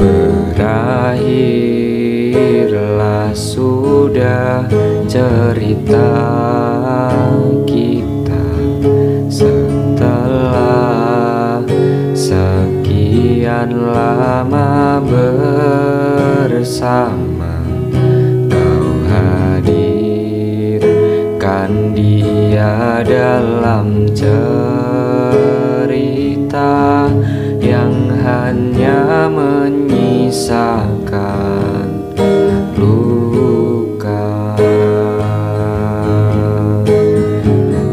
Berakhirlah sudah cerita kita setelah sekian lama bersama. Kau hadirkan dia dalam cerita yang hanya menyisakan luka.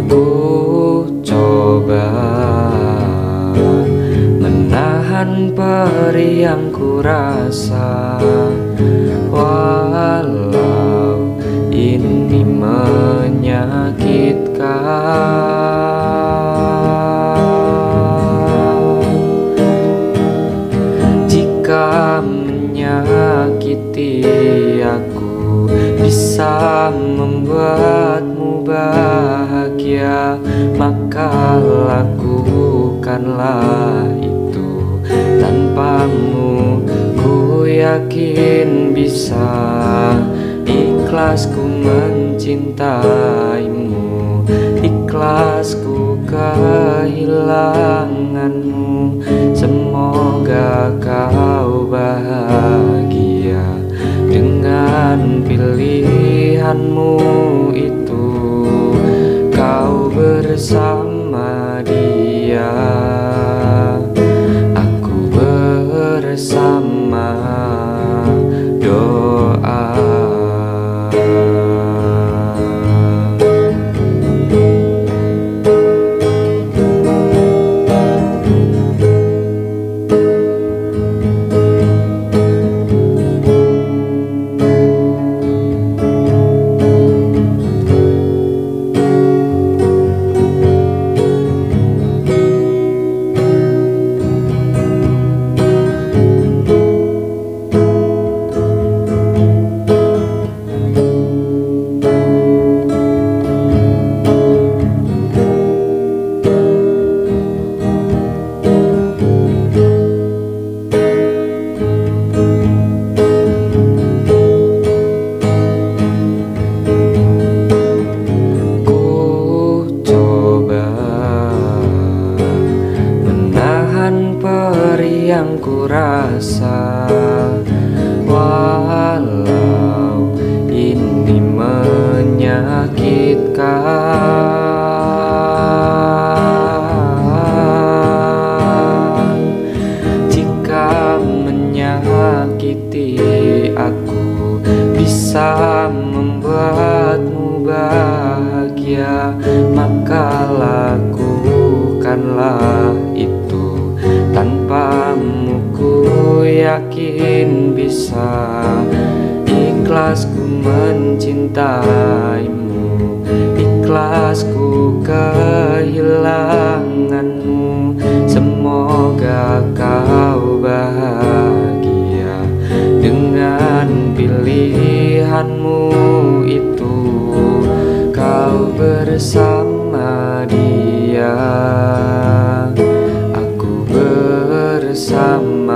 Ku coba menahan perih yang ku rasa, walau ini menyakitkan. Menyakiti aku bisa membuatmu bahagia, maka lakukanlah itu. Tanpamu ku yakin bisa, ikhlasku mencintaimu, ikhlasku kehilanganmu. Semoga kau bahagia dengan pilihanmu itu, kau bersama dia, aku bersama doa. Yang ku rasa, walau ini menyakitkan. Jika menyakiti aku bisa membuatmu bahagia, maka lakukanlah itu. Tanpamu ku yakin bisa, ikhlasku mencintaimu, ikhlasku kehilanganmu. Semoga kau bahagia dengan pilihanmu itu, kau bersama dia, bersama.